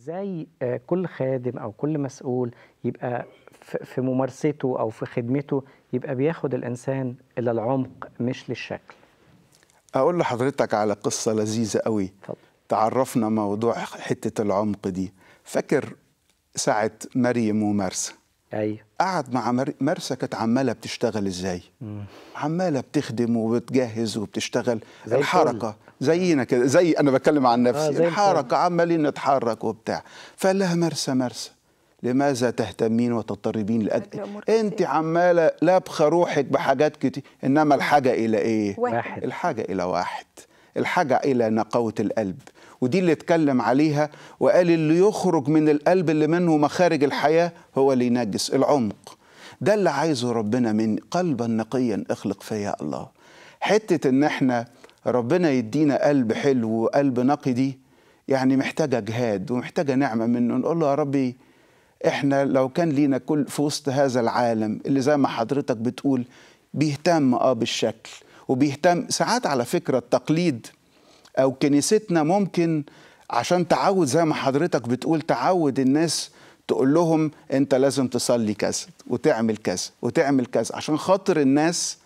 زي كل خادم أو كل مسؤول يبقى في ممارسته أو في خدمته يبقى بياخد الإنسان إلى العمق مش للشكل. أقول لحضرتك على قصة لذيذة قوي. طب. تعرفنا موضوع حتة العمق دي. فاكر ساعة مريم ومرسى؟ أيوة. قعد مع مرسى كانت عمالة بتشتغل إزاي؟ عمالة بتخدم وبتجهز وبتشتغل زي الحركة زينا كده، زي أنا بتكلم عن نفسي زي الحركة، عمالين نتحرك وبتاع. فقال لها مرسى مرسى، لماذا تهتمين وتضطربين أنت عمالة لابخة روحك بحاجات كتير، إنما الحاجة إلى إيه؟ واحد. الحاجة إلى واحد، الحاجة إلى نقاوة القلب، ودي اللي اتكلم عليها وقال اللي يخرج من القلب اللي منه مخارج الحياة هو اللي ينجس. العمق ده اللي عايزه ربنا، من قلبا نقيا اخلق فيا الله. حتة ان احنا ربنا يدينا قلب حلو وقلب نقي دي يعني محتاجة جهاد ومحتاجة نعمة منه. نقول له يا ربي احنا لو كان لينا كل في وسط هذا العالم اللي زي ما حضرتك بتقول بيهتم بالشكل وبيهتم ساعات على فكرة التقليد أو كنيستنا، ممكن عشان تعود زي ما حضرتك بتقول تعود الناس، تقول لهم أنت لازم تصلي كذا وتعمل كذا وتعمل كذا، عشان خاطر الناس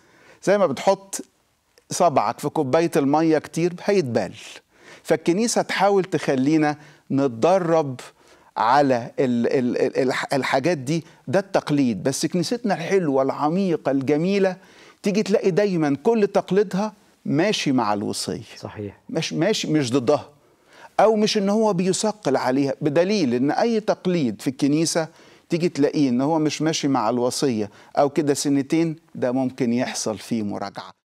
زي ما بتحط صبعك في كوباية المية كتير هيتبال. فالكنيسة تحاول تخلينا نتدرب على الحاجات دي، ده التقليد. بس كنيستنا الحلوة العميقة الجميلة تيجي تلاقي دايما كل تقليدها ماشي مع الوصية، صحيح، ماشي مش ضدها أو مش إن هو بيثقل عليها، بدليل إن أي تقليد في الكنيسة تيجي تلاقيه إن هو مش ماشي مع الوصية أو كده سنتين، ده ممكن يحصل فيه مراجعة.